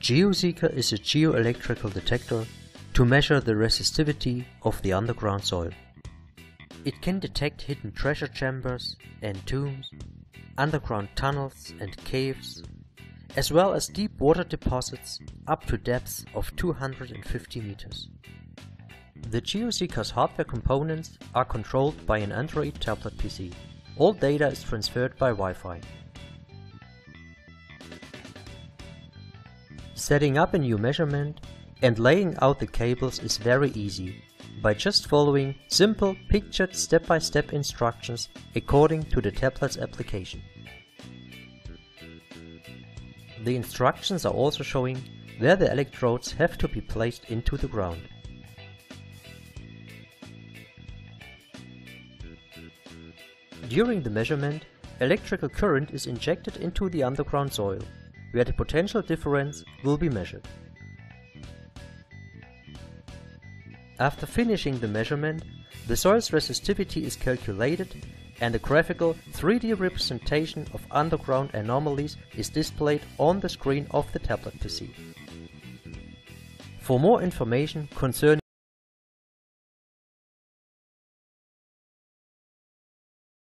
GeoSeeker is a geoelectrical detector to measure the resistivity of the underground soil. It can detect hidden treasure chambers and tombs, underground tunnels and caves, as well as deep water deposits up to depths of 250 meters. The GeoSeeker's hardware components are controlled by an Android tablet PC. All data is transferred by Wi-Fi. Setting up a new measurement and laying out the cables is very easy by just following simple pictured step-by-step instructions according to the tablet's application. The instructions are also showing where the electrodes have to be placed into the ground. During the measurement, electrical current is injected into the underground soil, where the potential difference will be measured. After finishing the measurement, the soil's resistivity is calculated and a graphical 3D representation of underground anomalies is displayed on the screen of the tablet PC. For more information concerning